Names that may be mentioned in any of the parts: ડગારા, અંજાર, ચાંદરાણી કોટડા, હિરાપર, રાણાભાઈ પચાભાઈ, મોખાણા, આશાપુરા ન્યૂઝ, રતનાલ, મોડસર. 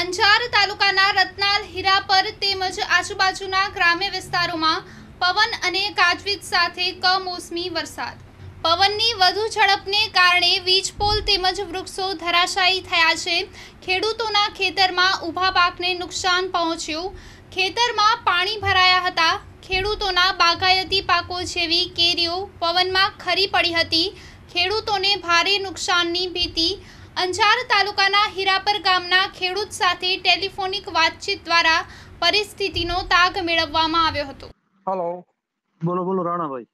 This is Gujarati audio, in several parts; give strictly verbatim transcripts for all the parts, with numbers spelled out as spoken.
અંજાર તાલુકાના રતનાલ હિરાપર તેમજ આજુબાજુના ગ્રામ્ય વિસ્તારોમાં પવન અને ગાજવીજ સાથે કમોસમી વરસાદ પવનની વધુ ઝડપને કારણે વીજપોલ તેમજ વૃક્ષો ધરાશાયી થયા છે। ખેડૂતોના ખેતરમાં ઊભા પાકને નુકસાન પહોંચ્યું। ખેતરમાં પાણી ભરાયા હતા। ખેડૂતોના બાગાયતી પાકો જેવી કેરીઓ પવનમાં ખરી પડી હતી। ખેડૂતોને ભારે નુકસાનની ભીતિ। અંજાર તાલુકાના હિરાપર ગામના ખેડૂત સાથે ટેલિફોનિક વાતચીત દ્વારા પરિસ્થિતિનો તાગ મેળવવામાં આવ્યો હતો। હેલો, બોલો બોલો રાણાભાઈ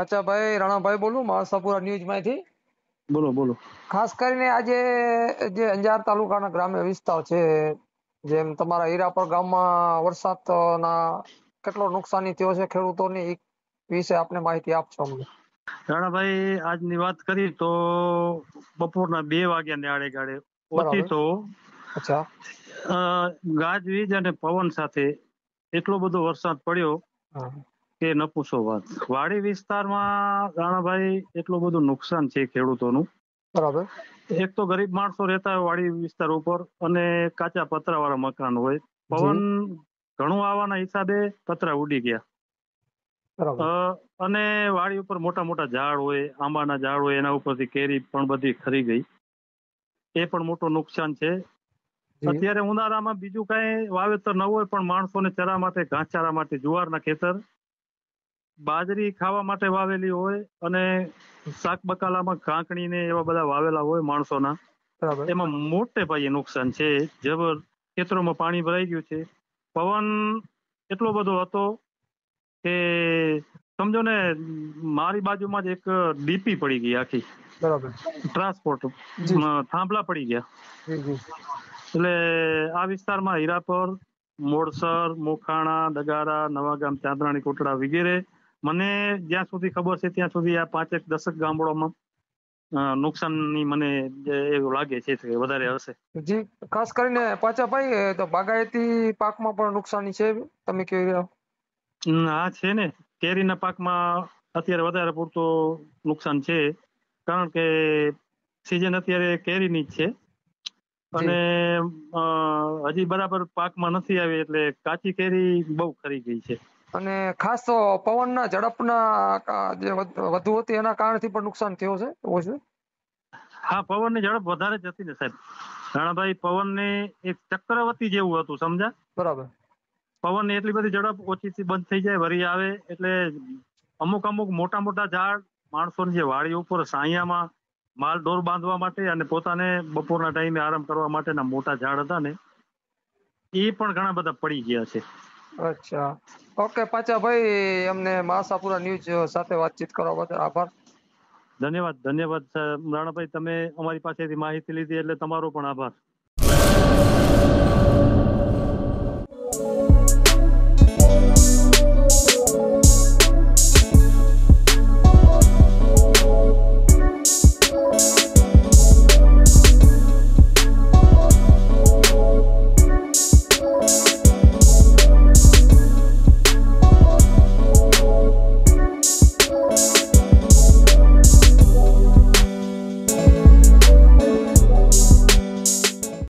પચાભાઈ રાણાભાઈ બોલું આશાપુરા ન્યૂઝમાંથી। બોલો બોલો, ખાસ કરીને આજે જે અંજાર તાલુકાના ગ્રામ્ય વિસ્તાર છે, જેમ તમારા હિરાપર ગામમાં વરસાદના કેટલો નુકસાની થયો છે ખેડૂતોની, એક વિશે આપને માહિતી આપશો અમને રાણાભાઈ? આજની વાત કરી તો બપોરના બે વાગ્યા ને આડે ગાડે ઓછી તો ગાજવીજ અને પવન સાથે એટલો બધો વરસાદ પડ્યો કે ન પૂછો વાત। વાડી વિસ્તારમાં રાણાભાઈ એટલું બધું નુકસાન છે ખેડૂતોનું, બરાબર। એક તો ગરીબ માણસો રહેતા હોય વાડી વિસ્તાર ઉપર, અને કાચા પતરા વાળા મકાન હોય। પવન ઘણું આવવાના હિસાબે પતરા ઉડી ગયા, અને વાડી ઉપર મોટા મોટા ઝાડ હોય, આંબાના ઝાડ હોય, એના ઉપરથી કેરી પણ બધી ખરી ગઈ। એ પણ મોટું નુકસાન છે। અત્યારે ઉનાળામાં બીજું કાંઈ વાવેતર ન હોય, પણ માણસોને ચરા માટે, ઘાસચારા માટે જુવારના ખેતર, બાજરી ખાવા માટે વાવેલી હોય, અને શાક બકાલામાં કાંકણી ને એવા બધા વાવેલા હોય માણસોના, એમાં મોટે ભાઈ નુકસાન છે જબર। ખેતરોમાં પાણી ભરાઈ ગયું છે। પવન એટલો બધો હતો કે સમજો ને, મારી બાજુમાં જ એક ડીપી પડી ગઈ આખી, બરાબર। ટ્રાન્સપોર્ટ થાંભલા પડી ગયા। એટલે આ વિસ્તારમાં હિરાપર, મોડસર, મોખાણા, ડગારા, નવાગામ, ચાંદરાણી કોટડા વગેરે, મને જ્યાં સુધી ખબર છે ત્યાં સુધી આ પાંચેક દશક ગામડાઓમાં નુકસાનની મને એવું લાગે છે કે વધારે હશે જી। ખાસ કરીને પાછાભાઈ તો બાગાયતી પાકમાં પણ નુકસાની છે તમે કહી રહ્યા? હા છે ને, કેરીના પાકમાં અત્યારે વધારે પૂરતો નુકસાન છે, કારણ કે સિઝન અત્યારે કેરીની જ છે, અને હજી બરાબર પાકમાં નથી આવી, એટલે કાચી કેરી બહુ ખરી ગઈ છે। અને ખાસ તો પવનના ઝડપના જે વધુ હતી એના કારણથી પણ નુકસાન થયું છે એવું છે? હા, પવનની ઝડપ વધારે જ હતી ને સાહેબ રાણાભાઈ, પવનને એક ચક્રવર્તી જેવું હતું સમજા, બરાબર। પવન ની એટલી બધી ઝડપ ઓછી બંધ થઈ જાય, વરી આવે, એટલે અમુક અમુક મોટા મોટા ઝાડ માણસોની જે વાડી ઉપર સાયામાં માલ ઢોર બાંધવા માટે અને પોતાને બપોરના ટાઈમે આરામ કરવા માટેના મોટા ઝાડ હતા ને, એ પણ ઘણા બધા પડી ગયા છે। અચ્છા, ઓકે પાછાભાઈ, અમને આશાપુરા ન્યૂઝ સાથે વાતચીત કરવા બદલ આભાર। ધન્યવાદ, ધન્યવાદ રાણાભાઈ, તમે અમારી પાસેથી માહિતી લીધી એટલે તમારો પણ આભાર।